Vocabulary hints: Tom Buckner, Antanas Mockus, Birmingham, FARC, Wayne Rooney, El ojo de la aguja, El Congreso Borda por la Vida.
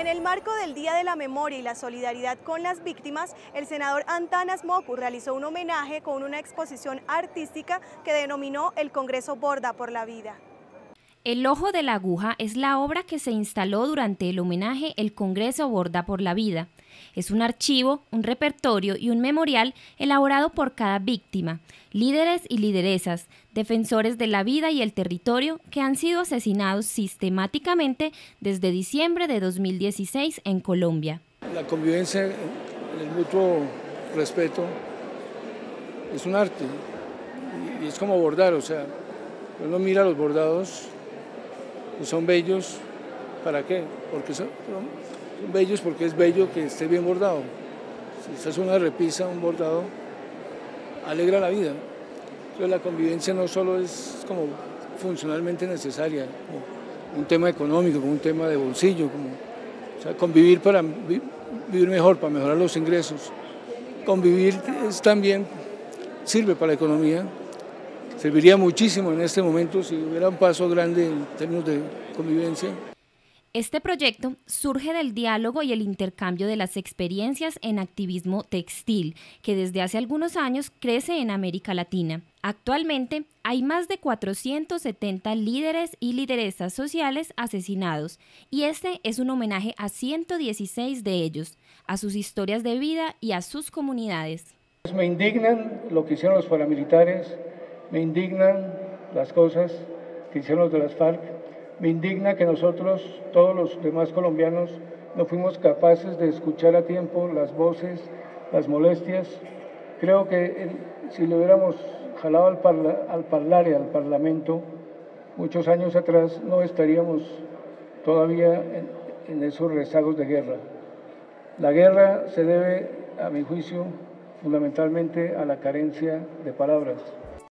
En el marco del Día de la Memoria y la Solidaridad con las Víctimas, el senador Antanas Mockus realizó un homenaje con una exposición artística que denominó El Congreso Borda por la Vida. El ojo de la aguja es la obra que se instaló durante el homenaje El Congreso Borda por la Vida. Es un archivo, un repertorio y un memorial elaborado por cada víctima, líderes y lideresas, defensores de la vida y el territorio que han sido asesinados sistemáticamente desde diciembre de 2016 en Colombia. La convivencia, el mutuo respeto, es un arte y es como bordar, o sea, uno mira los bordados, son bellos, ¿para qué? Porque son bellos porque es bello que esté bien bordado. Si haces una repisa, un bordado, alegra la vida. Entonces la convivencia no solo es como funcionalmente necesaria, como un tema económico, como un tema de bolsillo, como, o sea, convivir para vivir mejor, para mejorar los ingresos. Convivir también sirve para la economía. Serviría muchísimo en este momento si hubiera un paso grande en términos de convivencia. Este proyecto surge del diálogo y el intercambio de las experiencias en activismo textil, que desde hace algunos años crece en América Latina. Actualmente hay más de 470 líderes y lideresas sociales asesinados, y este es un homenaje a 116 de ellos, a sus historias de vida y a sus comunidades. Me indignan lo que hicieron los paramilitares. Me indignan las cosas que hicieron los de las FARC, me indigna que nosotros, todos los demás colombianos, no fuimos capaces de escuchar a tiempo las voces, las molestias. Creo que si le hubiéramos jalado al Parlamento muchos años atrás, no estaríamos todavía en esos rezagos de guerra. La guerra se debe, a mi juicio, fundamentalmente a la carencia de palabras.